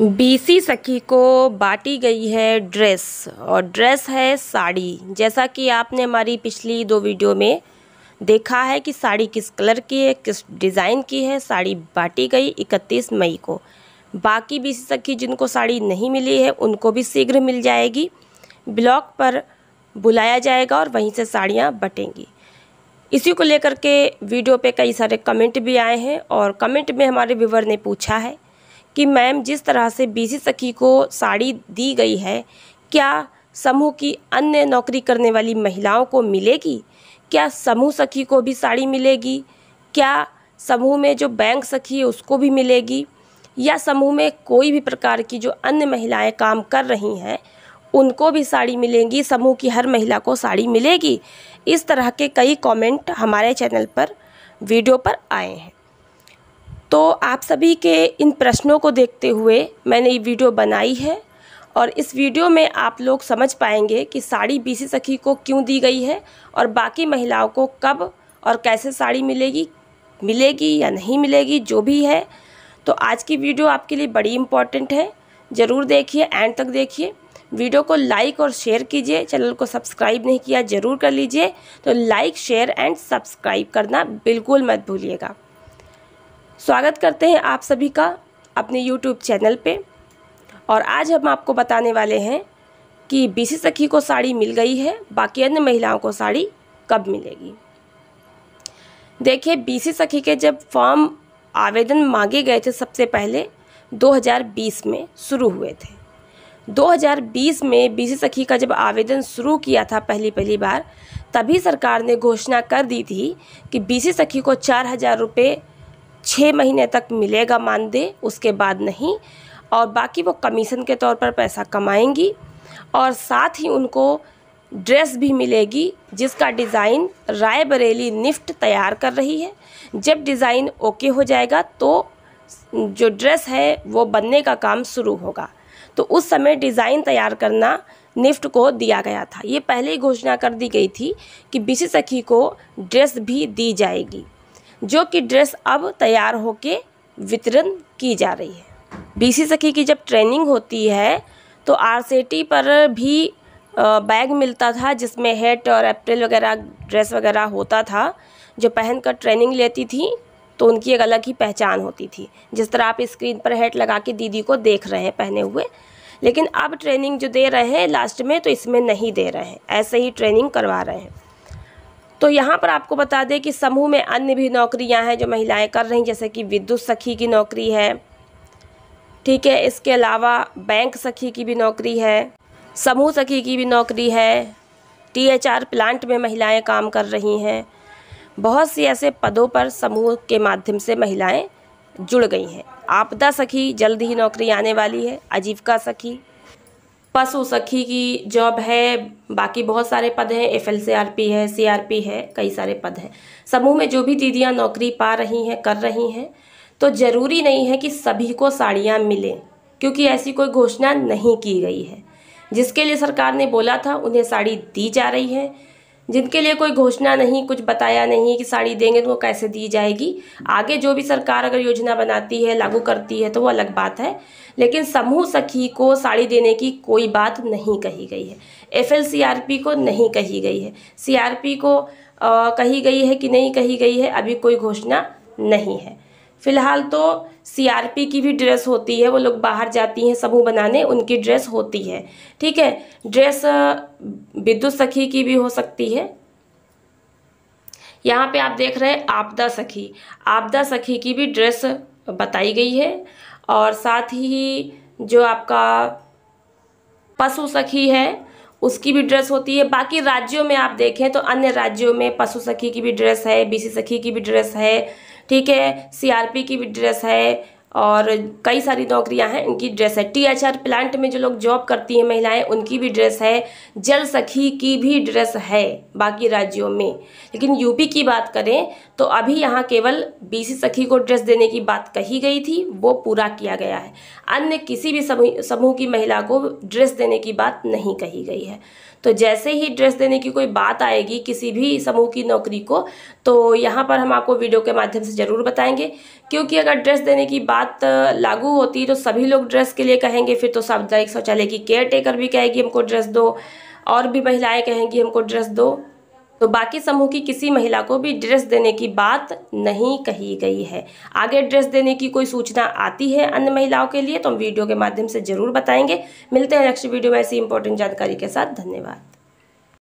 BC सखी को बांटी गई है ड्रेस और ड्रेस है साड़ी। जैसा कि आपने हमारी पिछली दो वीडियो में देखा है कि साड़ी किस कलर की है, किस डिज़ाइन की है। साड़ी बांटी गई 31 मई को। बाकी बीसी सखी जिनको साड़ी नहीं मिली है उनको भी शीघ्र मिल जाएगी। ब्लॉक पर बुलाया जाएगा और वहीं से साड़ियाँ बटेंगी। इसी को लेकर के वीडियो पे कई सारे कमेंट भी आए हैं और कमेंट में हमारे व्यूअर ने पूछा है कि मैम, जिस तरह से बीसी सखी को साड़ी दी गई है, क्या समूह की अन्य नौकरी करने वाली महिलाओं को मिलेगी? क्या समूह सखी को भी साड़ी मिलेगी? क्या समूह में जो बैंक सखी है उसको भी मिलेगी? या समूह में कोई भी प्रकार की जो अन्य महिलाएं काम कर रही हैं उनको भी साड़ी मिलेगी? समूह की हर महिला को साड़ी मिलेगी? इस तरह के कई कमेंट हमारे चैनल पर वीडियो पर आए हैं। तो आप सभी के इन प्रश्नों को देखते हुए मैंने ये वीडियो बनाई है और इस वीडियो में आप लोग समझ पाएंगे कि साड़ी बीसी सखी को क्यों दी गई है और बाकी महिलाओं को कब और कैसे साड़ी मिलेगी या नहीं मिलेगी, जो भी है। तो आज की वीडियो आपके लिए बड़ी इम्पॉर्टेंट है, ज़रूर देखिए, एंड तक देखिए। वीडियो को लाइक और शेयर कीजिए। चैनल को सब्सक्राइब नहीं किया ज़रूर कर लीजिए। तो लाइक, शेयर एंड सब्सक्राइब करना बिल्कुल मत भूलिएगा। स्वागत करते हैं आप सभी का अपने YouTube चैनल पे। और आज हम आपको बताने वाले हैं कि बीसी सखी को साड़ी मिल गई है, बाकी अन्य महिलाओं को साड़ी कब मिलेगी। देखिए, बीसी सखी के जब फॉर्म आवेदन मांगे गए थे सबसे पहले 2020 में शुरू हुए थे। 2020 में बीसी सखी का जब आवेदन शुरू किया था पहली बार, तभी सरकार ने घोषणा कर दी थी कि बीसी सखी को 4000 रुपये 6 महीने तक मिलेगा मानदेय, उसके बाद नहीं। और बाकी वो कमीशन के तौर पर पैसा कमाएंगी और साथ ही उनको ड्रेस भी मिलेगी जिसका डिज़ाइन रायबरेली निफ्ट तैयार कर रही है। जब डिज़ाइन ओके हो जाएगा तो जो ड्रेस है वो बनने का काम शुरू होगा। तो उस समय डिज़ाइन तैयार करना निफ्ट को दिया गया था। ये पहले ही घोषणा कर दी गई थी कि बीसी सखी को ड्रेस भी दी जाएगी, जो कि ड्रेस अब तैयार होके वितरण की जा रही है। बीसी सखी की जब ट्रेनिंग होती है तो RCT पर भी बैग मिलता था जिसमें हेट और एप्रैल वगैरह ड्रेस वगैरह होता था। जो पहनकर ट्रेनिंग लेती थी तो उनकी एक अलग ही पहचान होती थी, जिस तरह आप स्क्रीन पर हेट लगा के दीदी को देख रहे हैं पहने हुए। लेकिन अब ट्रेनिंग जो दे रहे हैं लास्ट में, तो इसमें नहीं दे रहे हैं, ऐसे ही ट्रेनिंग करवा रहे हैं। तो यहाँ पर आपको बता दें कि समूह में अन्य भी नौकरियाँ हैं जो महिलाएं कर रही हैं, जैसे कि विद्युत सखी की नौकरी है, ठीक है। इसके अलावा बैंक सखी की भी नौकरी है, समूह सखी की भी नौकरी है, THR प्लांट में महिलाएं काम कर रही हैं। बहुत से ऐसे पदों पर समूह के माध्यम से महिलाएं जुड़ गई हैं। आपदा सखी जल्द ही नौकरी आने वाली है, आजीविका सखी, पशु सखी की जॉब है, बाकी बहुत सारे पद हैं, FLCRP है, CRP है, कई सारे पद हैं। समूह में जो भी दीदियां नौकरी पा रही हैं, कर रही हैं, तो ज़रूरी नहीं है कि सभी को साड़ियां मिलें, क्योंकि ऐसी कोई घोषणा नहीं की गई है। जिसके लिए सरकार ने बोला था उन्हें साड़ी दी जा रही है, जिनके लिए कोई घोषणा नहीं, कुछ बताया नहीं कि साड़ी देंगे तो वो कैसे दी जाएगी। आगे जो भी सरकार अगर योजना बनाती है, लागू करती है, तो वो अलग बात है, लेकिन समूह सखी को साड़ी देने की कोई बात नहीं कही गई है। FLCRP को नहीं कही गई है, CRP को कही गई है कि नहीं कही गई है, अभी कोई घोषणा नहीं है। फ़िलहाल तो CRP की भी ड्रेस होती है, वो लोग बाहर जाती हैं समूह बनाने, उनकी ड्रेस होती है, ठीक है। ड्रेस विद्युत सखी की भी हो सकती है। यहाँ पे आप देख रहे हैं आपदा सखी की भी ड्रेस बताई गई है। और साथ ही जो आपका पशु सखी है उसकी भी ड्रेस होती है। बाकी राज्यों में आप देखें तो अन्य राज्यों में पशु सखी की भी ड्रेस है, बीसी सखी की भी ड्रेस है, ठीक है, CRP की भी ड्रेस है और कई सारी नौकरियां हैं, इनकी ड्रेस है। THR प्लांट में जो लोग जॉब करती हैं महिलाएं, उनकी भी ड्रेस है। जल सखी की भी ड्रेस है बाकी राज्यों में, लेकिन यूपी की बात करें तो अभी यहाँ केवल बीसी सखी को ड्रेस देने की बात कही गई थी, वो पूरा किया गया है। अन्य किसी भी समूह की महिला को ड्रेस देने की बात नहीं कही गई है। तो जैसे ही ड्रेस देने की कोई बात आएगी किसी भी समूह की नौकरी को, तो यहाँ पर हम आपको वीडियो के माध्यम से ज़रूर बताएंगे क्योंकि अगर ड्रेस देने की बात लागू होती तो सभी लोग ड्रेस के लिए कहेंगे, फिर तो सामुदायिक शौचालय की केयर टेकर भी कहेगी हमको ड्रेस दो, और भी महिलाएं कहेंगी हमको ड्रेस दो। तो बाकी समूह की किसी महिला को भी ड्रेस देने की बात नहीं कही गई है। आगे ड्रेस देने की कोई सूचना आती है अन्य महिलाओं के लिए तो हम वीडियो के माध्यम से ज़रूर बताएंगे। मिलते हैं नेक्स्ट वीडियो में ऐसी इंपॉर्टेंट जानकारी के साथ। धन्यवाद।